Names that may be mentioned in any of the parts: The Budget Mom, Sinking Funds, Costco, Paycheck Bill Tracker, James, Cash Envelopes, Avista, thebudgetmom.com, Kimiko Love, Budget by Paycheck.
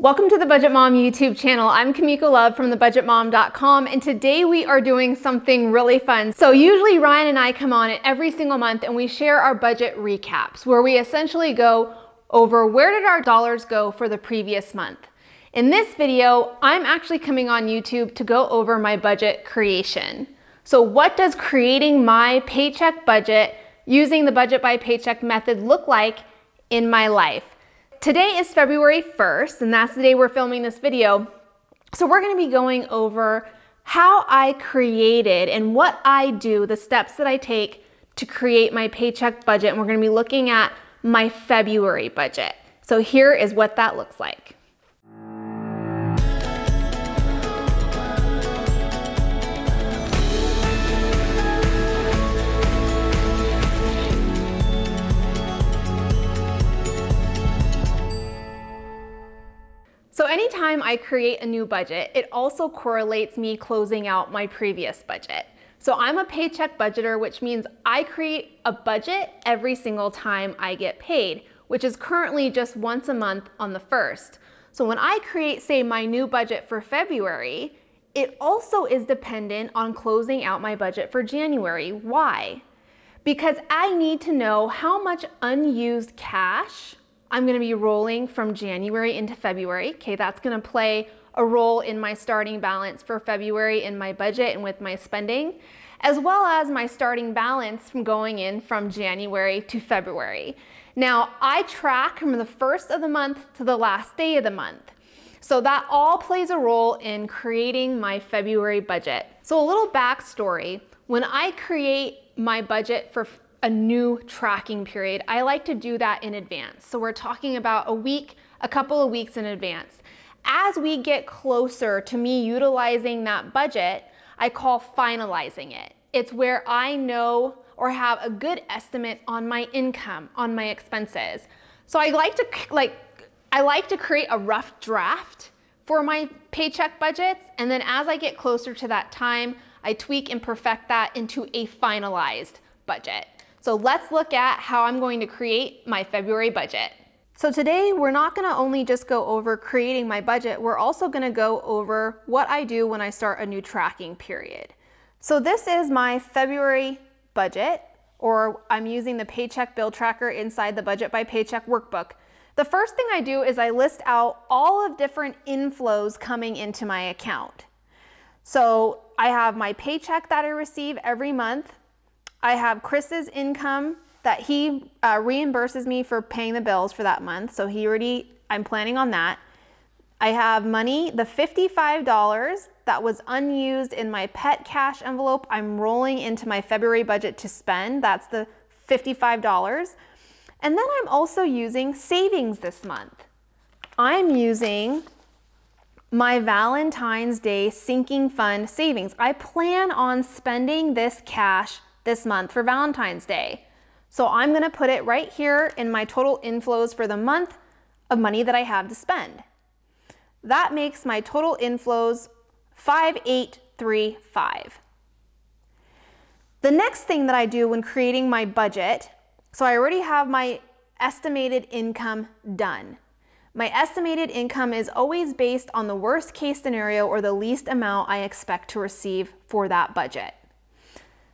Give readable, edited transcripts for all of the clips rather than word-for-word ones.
Welcome to the Budget Mom YouTube channel. I'm Kimiko Love from thebudgetmom.com, and today we are doing something really fun. So usually Ryan and I come on it every single month and we share our budget recaps where we essentially go over where did our dollars go for the previous month. In this video, I'm actually coming on YouTube to go over my budget creation. So what does creating my paycheck budget using the Budget by Paycheck method look like in my life? Today is February 1st, and that's the day we're filming this video. So we're gonna be going over how I created and what I do, the steps that I take to create my paycheck budget. And we're gonna be looking at my February budget. So here is what that looks like. So anytime I create a new budget, it also correlates me closing out my previous budget. So I'm a paycheck budgeter, which means I create a budget every single time I get paid, which is currently just once a month on the 1st. So when I create, say, my new budget for February, it also is dependent on closing out my budget for January. Why? Because I need to know how much unused cash I'm gonna be rolling from January into February. Okay, that's gonna play a role in my starting balance for February in my budget and with my spending, as well as my starting balance from going in from January to February. Now, I track from the first of the month to the last day of the month. So that all plays a role in creating my February budget. So a little backstory, when I create my budget for a new tracking period, I like to do that in advance. So we're talking about a week, a couple of weeks in advance. As we get closer to me utilizing that budget, I call finalizing it. It's where I know or have a good estimate on my income, on my expenses. So I like to create a rough draft for my paycheck budgets, and then as I get closer to that time, I tweak and perfect that into a finalized budget. So let's look at how I'm going to create my February budget. So today we're not gonna only just go over creating my budget, we're also gonna go over what I do when I start a new tracking period. So this is my February budget, or I'm using the Paycheck Bill Tracker inside the Budget by Paycheck workbook. The first thing I do is I list out all of different inflows coming into my account. So I have my paycheck that I receive every month, I have Chris's income that he reimburses me for paying the bills for that month. So I'm planning on that. I have money, the $55 that was unused in my pet cash envelope, I'm rolling into my February budget to spend. That's the $55. And then I'm also using savings this month. I'm using my Valentine's Day sinking fund savings. I plan on spending this cash this month for Valentine's Day. So I'm gonna put it right here in my total inflows for the month of money that I have to spend. That makes my total inflows 5835. The next thing that I do when creating my budget, so I already have my estimated income done. My estimated income is always based on the worst case scenario or the least amount I expect to receive for that budget.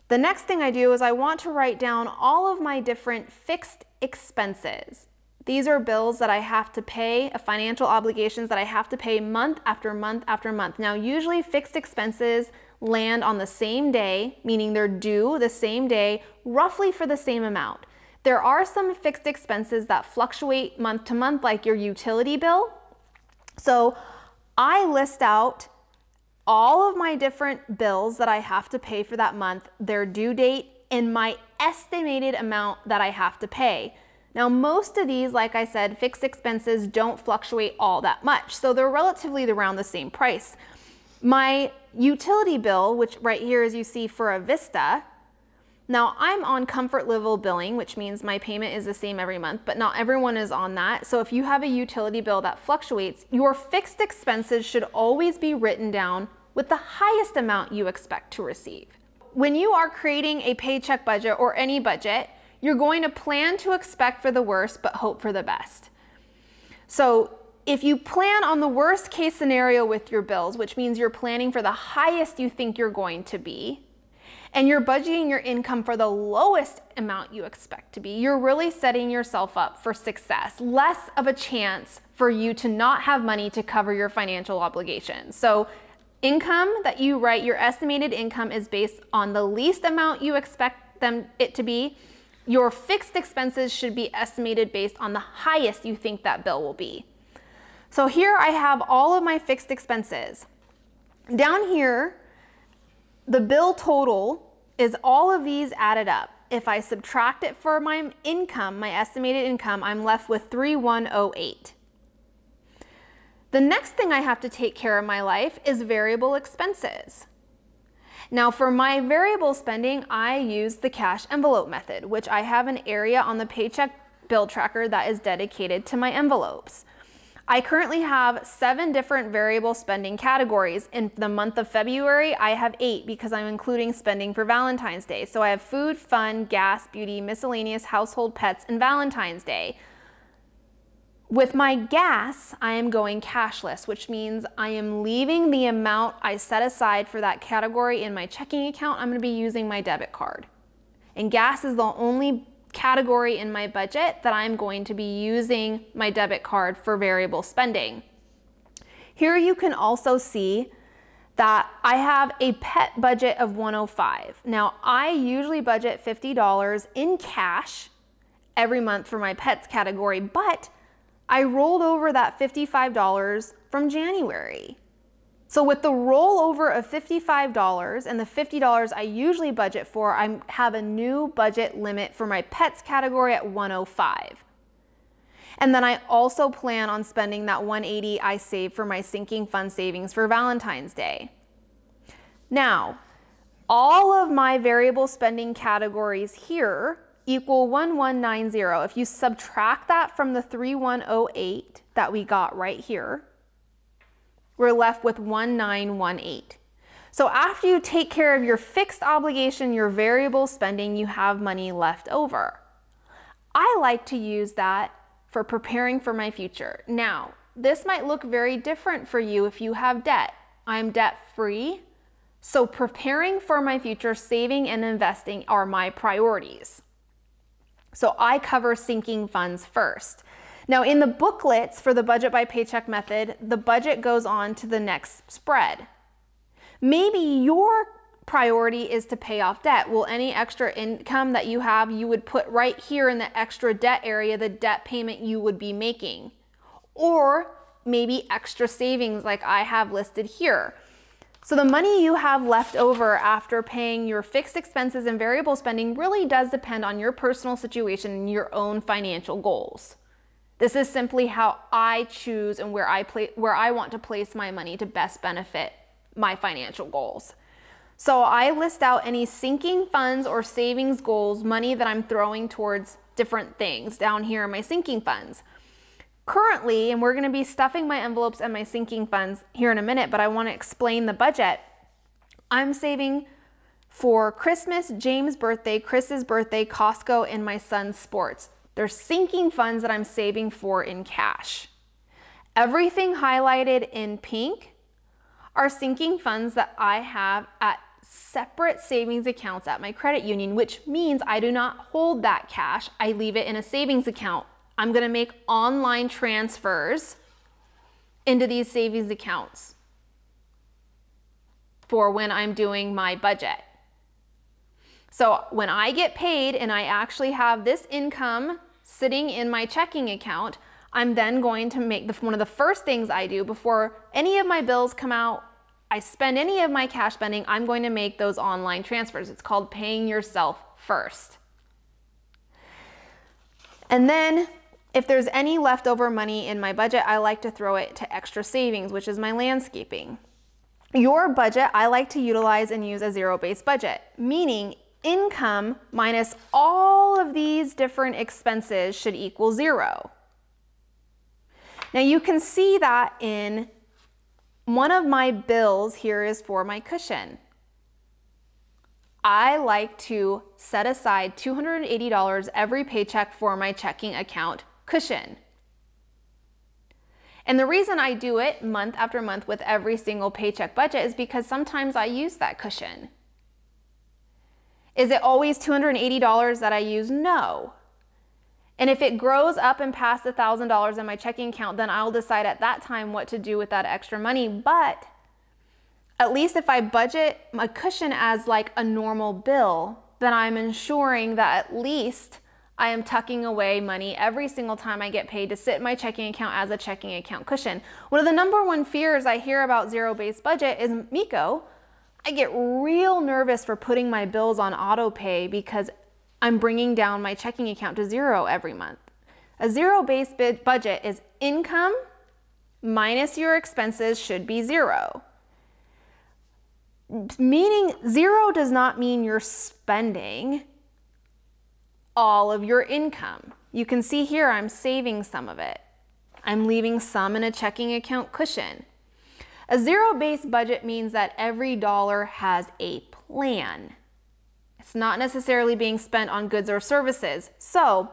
The next thing I do is I want to write down all of my different fixed expenses. These are bills that I have to pay, financial obligations that I have to pay month after month after month. Now, usually fixed expenses land on the same day, meaning they're due the same day, roughly for the same amount. There are some fixed expenses that fluctuate month to month, like your utility bill. So I list out all of my different bills that I have to pay for that month, their due date, and my estimated amount that I have to pay. Now, most of these, like I said, fixed expenses don't fluctuate all that much, so they're relatively around the same price. My utility bill, which right here as you see for Avista, now I'm on comfort level billing, which means my payment is the same every month, but not everyone is on that. So if you have a utility bill that fluctuates, your fixed expenses should always be written down with the highest amount you expect to receive. When you are creating a paycheck budget or any budget, you're going to plan to expect for the worst, but hope for the best. So If you plan on the worst case scenario with your bills, which means you're planning for the highest you think you're going to be, and you're budgeting your income for the lowest amount you expect to be, you're really setting yourself up for success, less of a chance for you to not have money to cover your financial obligations. So income that you write, your estimated income is based on the least amount you expect it to be. Your fixed expenses should be estimated based on the highest you think that bill will be. So here I have all of my fixed expenses. Down here, the bill total is all of these added up. If I subtract it for my income, my estimated income, I'm left with 3,108. The next thing I have to take care of my life is variable expenses. Now for my variable spending, I use the cash envelope method, which I have an area on the Paycheck Bill Tracker that is dedicated to my envelopes. I currently have 7 different variable spending categories. In the month of February, I have 8 because I'm including spending for Valentine's Day. So I have food, fun, gas, beauty, miscellaneous, household, pets, and Valentine's Day. With my gas, I am going cashless, which means I am leaving the amount I set aside for that category in my checking account. I'm going to be using my debit card. And gas is the only category in my budget that I'm going to be using my debit card for variable spending. Here you can also see that I have a pet budget of $105. Now I usually budget $50 in cash every month for my pets category, but I rolled over that $55 from January. So with the rollover of $55 and the $50 I usually budget for, I have a new budget limit for my pets category at $105. And then I also plan on spending that $180 I saved for my sinking fund savings for Valentine's Day. Now, all of my variable spending categories here equal 1190. If you subtract that from the 3108 that we got right here, we're left with 1918. So after you take care of your fixed obligation, your variable spending, you have money left over. I like to use that for preparing for my future. Now, this might look very different for you if you have debt. I'm debt-free, so preparing for my future, saving and investing are my priorities. So I cover sinking funds first. Now in the booklets for the Budget by Paycheck method, the budget goes on to the next spread. Maybe your priority is to pay off debt. Well, any extra income that you have, you would put right here in the extra debt area, the debt payment you would be making. Or maybe extra savings like I have listed here. So the money you have left over after paying your fixed expenses and variable spending really does depend on your personal situation and your own financial goals. This is simply how I choose and where I want to place my money to best benefit my financial goals. So I list out any sinking funds or savings goals, money that I'm throwing towards different things. Down here are my sinking funds. Currently, and we're going to be stuffing my envelopes and my sinking funds here in a minute, but I want to explain the budget. I'm saving for Christmas, James' birthday, Chris's birthday, Costco, and my son's sports. They're sinking funds that I'm saving for in cash. Everything highlighted in pink are sinking funds that I have at separate savings accounts at my credit union, which means I do not hold that cash. I leave it in a savings account. I'm gonna make online transfers into these savings accounts for when I'm doing my budget. So when I get paid and I actually have this income sitting in my checking account, I'm then going to make one of the first things I do before any of my bills come out, I spend any of my cash spending, I'm going to make those online transfers. It's called paying yourself first. And then if there's any leftover money in my budget, I like to throw it to extra savings, which is my landscaping. Your budget, I like to utilize and use a zero-based budget, meaning income minus all of these different expenses should equal 0. Now you can see that in one of my bills here is for my cushion. I like to set aside $280 every paycheck for my checking account cushion. And the reason I do it month after month with every single paycheck budget is because sometimes I use that cushion. Is it always $280 that I use? No. And if it grows up and past $1,000 in my checking account, then I'll decide at that time what to do with that extra money. But at least if I budget my cushion as like a normal bill, then I'm ensuring that at least I am tucking away money every single time I get paid to sit in my checking account as a checking account cushion. One of the #1 fears I hear about zero-based budget is, Miko, I get real nervous for putting my bills on auto pay because I'm bringing down my checking account to zero every month. A zero-based budget is income minus your expenses should be zero. Meaning zero does not mean you're spending all of your income. You can see here I'm saving some of it. I'm leaving some in a checking account cushion. A zero-based budget means that every dollar has a plan. It's not necessarily being spent on goods or services. So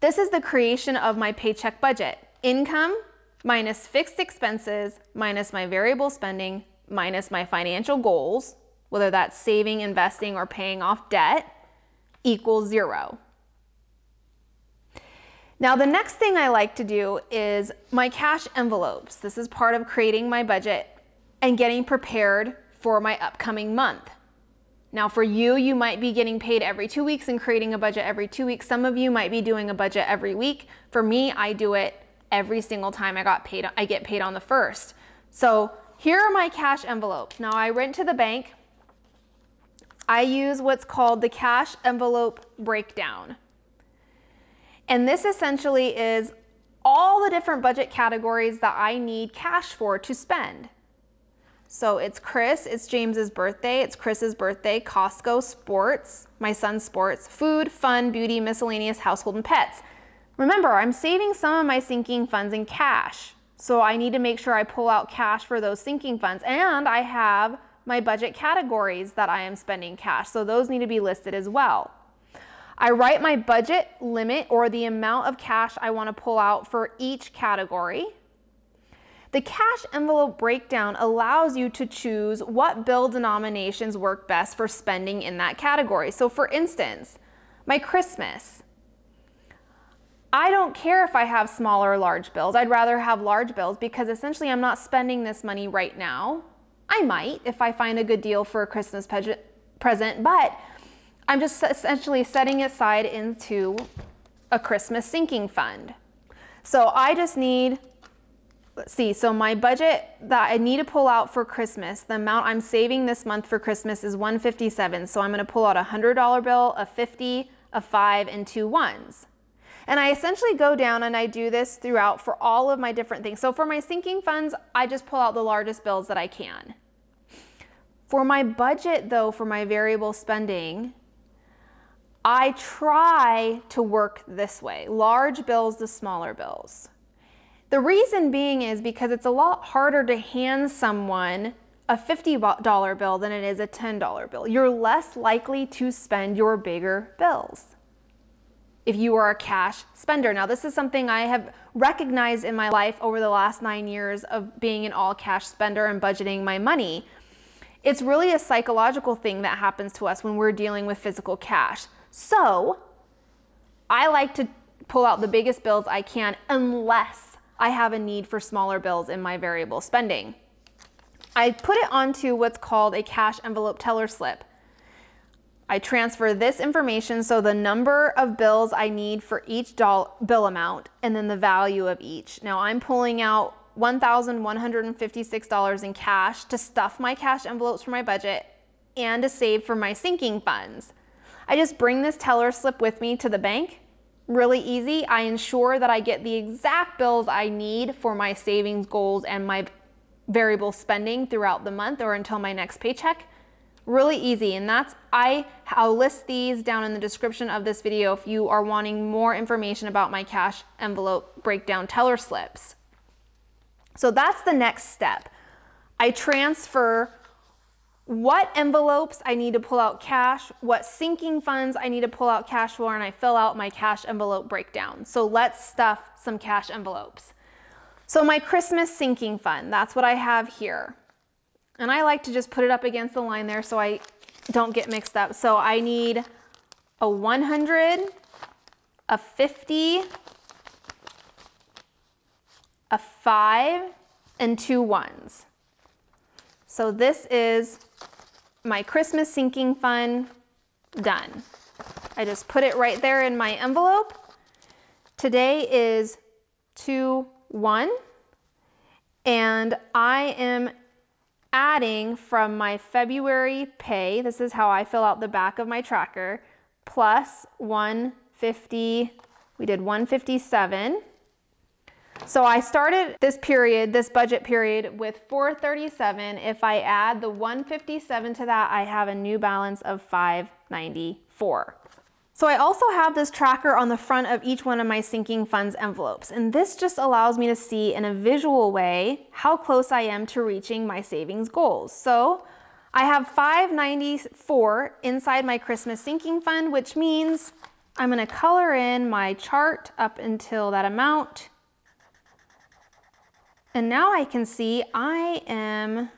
this is the creation of my paycheck budget. Income minus fixed expenses, minus my variable spending, minus my financial goals, whether that's saving, investing, or paying off debt, equals zero. Now, the next thing I like to do is my cash envelopes. This is part of creating my budget and getting prepared for my upcoming month. Now for you, you might be getting paid every 2 weeks and creating a budget every 2 weeks. Some of you might be doing a budget every week. For me, I do it every single time I get paid on the first. So here are my cash envelopes. Now I went to the bank. I use what's called the cash envelope breakdown. And this essentially is all the different budget categories that I need cash for to spend. So it's Chris, it's James's birthday, it's Chris's birthday, Costco, sports, my son's sports, food, fun, beauty, miscellaneous, household, and pets. Remember, I'm saving some of my sinking funds in cash. So I need to make sure I pull out cash for those sinking funds. And I have my budget categories that I am spending cash. So those need to be listed as well. I write my budget limit or the amount of cash I want to pull out for each category. The cash envelope breakdown allows you to choose what bill denominations work best for spending in that category. So for instance, my Christmas. I don't care if I have small or large bills. I'd rather have large bills because essentially I'm not spending this money right now. I might if I find a good deal for a Christmas present, but I'm just essentially setting aside into a Christmas sinking fund. So I just need, let's see, so my budget that I need to pull out for Christmas, the amount I'm saving this month for Christmas is $157. So I'm going to pull out a $100 bill, a $50, a $5, and 2 ones. And I essentially go down and I do this throughout for all of my different things. So for my sinking funds, I just pull out the largest bills that I can. For my budget though, for my variable spending, I try to work this way, large bills to smaller bills. The reason being is because it's a lot harder to hand someone a $50 bill than it is a $10 bill. You're less likely to spend your bigger bills if you are a cash spender. Now, this is something I have recognized in my life over the last 9 years of being an all cash spender and budgeting my money. It's really a psychological thing that happens to us when we're dealing with physical cash. So I like to pull out the biggest bills I can unless I have a need for smaller bills in my variable spending. I put it onto what's called a cash envelope teller slip. I transfer this information, so the number of bills I need for each bill amount and then the value of each. Now I'm pulling out $1,156 in cash to stuff my cash envelopes for my budget and to save for my sinking funds. I just bring this teller slip with me to the bank. Really easy. I ensure that I get the exact bills I need for my savings goals and my variable spending throughout the month or until my next paycheck. Really easy. And I'll list these down in the description of this video if you are wanting more information about my cash envelope breakdown teller slips. So that's the next step. I transfer what envelopes I need to pull out cash, what sinking funds I need to pull out cash for, and I fill out my cash envelope breakdown. So let's stuff some cash envelopes. So my Christmas sinking fund, that's what I have here. And I like to just put it up against the line there so I don't get mixed up. So I need a 100, a 50, a 5, and 2 ones. So this is my Christmas sinking fund done. I just put it right there in my envelope. Today is 2/1, and I am adding from my February pay, this is how I fill out the back of my tracker, plus 150, we did 157. So I started this period, this budget period, with 437. If I add the 157 to that, I have a new balance of 594. So I also have this tracker on the front of each one of my sinking funds envelopes, and this just allows me to see in a visual way how close I am to reaching my savings goals. So I have 594 inside my Christmas sinking fund, which means I'm going to color in my chart up until that amount. And now I can see I am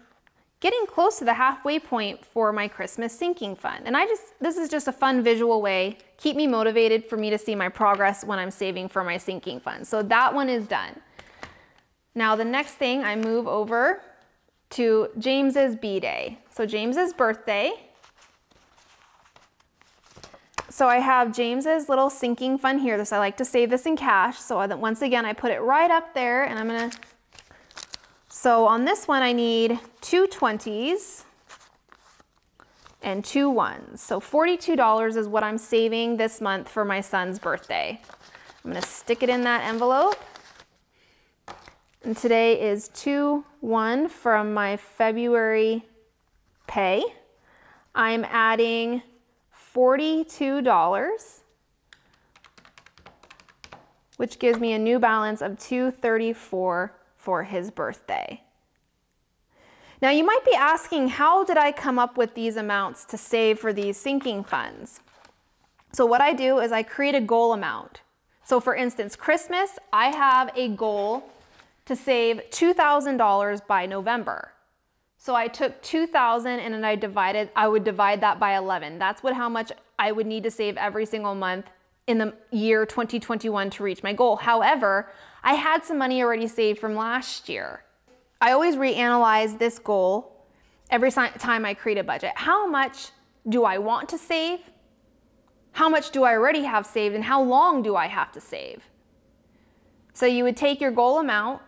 getting close to the halfway point for my Christmas sinking fund. And this is just a fun visual way, keep me motivated for me to see my progress when I'm saving for my sinking fund. So that one is done. Now the next thing, I move over to James's B-Day. So James's birthday. So I have James's little sinking fund here. This, I like to save this in cash. So once again, I put it right up there, and I'm gonna, so on this one, I need 2 20s and 2 1s. So $42 is what I'm saving this month for my son's birthday. I'm gonna stick it in that envelope. And today is 2/1 from my February pay. I'm adding $42, which gives me a new balance of $234. For his birthday. Now you might be asking, how did I come up with these amounts to save for these sinking funds? So what I do is I create a goal amount. So for instance, Christmas, I have a goal to save $2,000 by November. So I took 2,000 and then I would divide that by 11. That's how much I would need to save every single month in the year 2021 to reach my goal. However, I had some money already saved from last year. I always reanalyze this goal every time I create a budget. How much do I want to save? How much do I already have saved? And how long do I have to save? So you would take your goal amount,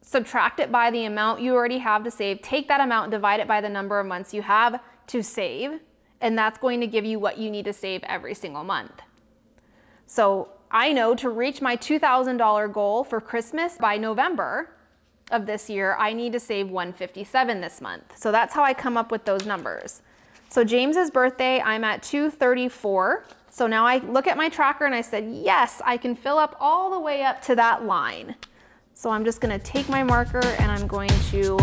subtract it by the amount you already have to save, take that amount, divide it by the number of months you have to save, and that's going to give you what you need to save every single month. So I know to reach my $2,000 goal for Christmas by November of this year, I need to save $157 this month. So that's how I come up with those numbers. So James's birthday, I'm at $234. So now I look at my tracker and I said, yes, I can fill up all the way up to that line. So I'm just gonna take my marker and I'm going to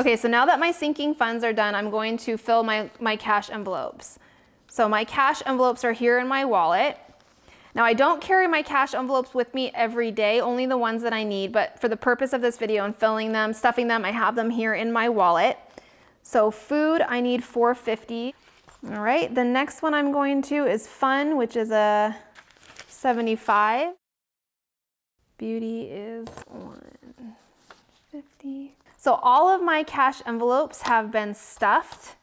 okay, so now that my sinking funds are done, I'm going to fill my cash envelopes. So my cash envelopes are here in my wallet. Now I don't carry my cash envelopes with me every day, only the ones that I need, but for the purpose of this video and filling them, stuffing them, I have them here in my wallet. So food, I need $4.50. All right, the next one I'm going to is fun, which is a $75. Beauty is $1.50. So all of my cash envelopes have been stuffed.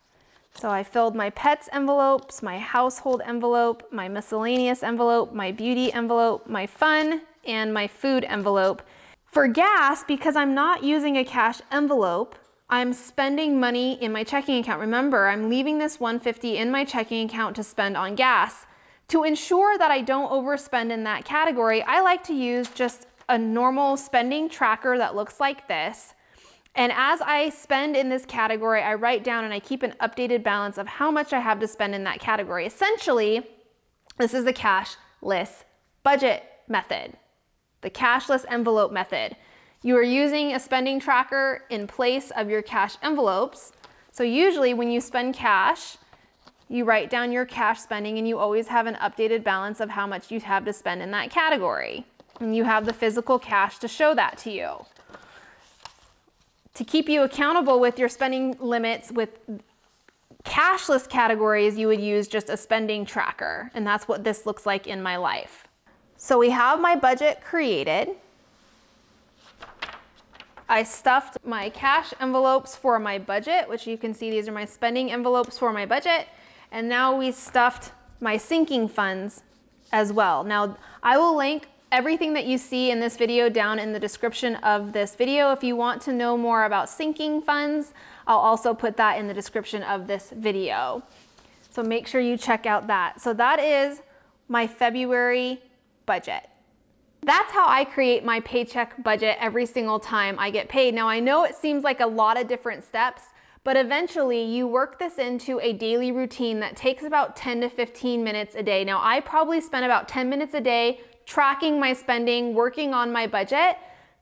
So I filled my pets envelopes, my household envelope, my miscellaneous envelope, my beauty envelope, my fun, and my food envelope. For gas, because I'm not using a cash envelope, I'm spending money in my checking account. Remember, I'm leaving this $150 in my checking account to spend on gas. To ensure that I don't overspend in that category, I like to use just a normal spending tracker that looks like this. And as I spend in this category, I write down and I keep an updated balance of how much I have to spend in that category. Essentially, this is the cashless budget method, the cashless envelope method. You are using a spending tracker in place of your cash envelopes. So usually when you spend cash, you write down your cash spending and you always have an updated balance of how much you have to spend in that category. And you have the physical cash to show that to you. To keep you accountable with your spending limits with cashless categories, you would use just a spending tracker. And that's what this looks like in my life. So we have my budget created. I stuffed my cash envelopes for my budget, which you can see these are my spending envelopes for my budget. And now we stuffed my sinking funds as well. Now, I will link everything that you see in this video down in the description of this video. If you want to know more about sinking funds, I'll also put that in the description of this video. So make sure you check out that. So that is my February budget. That's how I create my paycheck budget every single time I get paid. Now, I know it seems like a lot of different steps, but eventually you work this into a daily routine that takes about 10 to 15 minutes a day. Now, I probably spend about 10 minutes a day tracking my spending, working on my budget.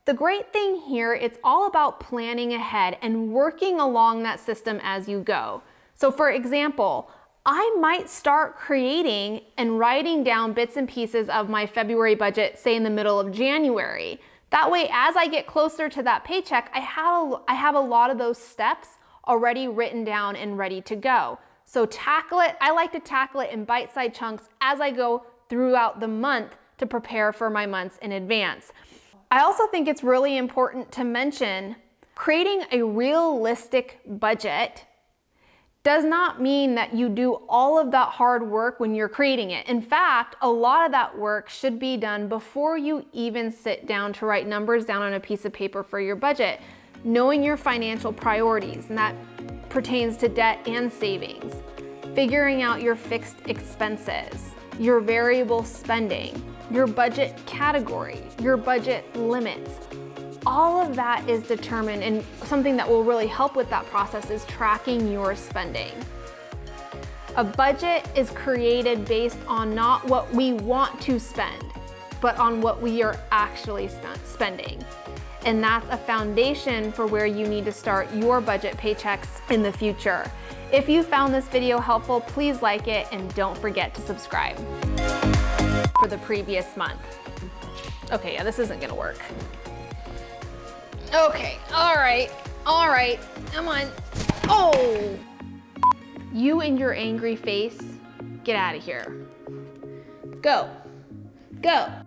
The great thing here, it's all about planning ahead and working along that system as you go. So for example, I might start creating and writing down bits and pieces of my February budget, say in the middle of January. That way, as I get closer to that paycheck, I have a lot of those steps already written down and ready to go. So tackle it, I like to tackle it in bite-sized chunks as I go throughout the month to prepare for my months in advance. I also think it's really important to mention creating a realistic budget does not mean that you do all of that hard work when you're creating it. In fact, a lot of that work should be done before you even sit down to write numbers down on a piece of paper for your budget, knowing your financial priorities, and that pertains to debt and savings, figuring out your fixed expenses, your variable spending, your budget category, your budget limits. All of that is determined, and something that will really help with that process is tracking your spending. A budget is created based on not what we want to spend, but on what we are actually spending. And that's a foundation for where you need to start your budget paychecks in the future. If you found this video helpful, please like it and don't forget to subscribe for the previous month. Okay, yeah, this isn't gonna work. Okay, all right, come on. Oh! You and your angry face, get out of here. Go, go.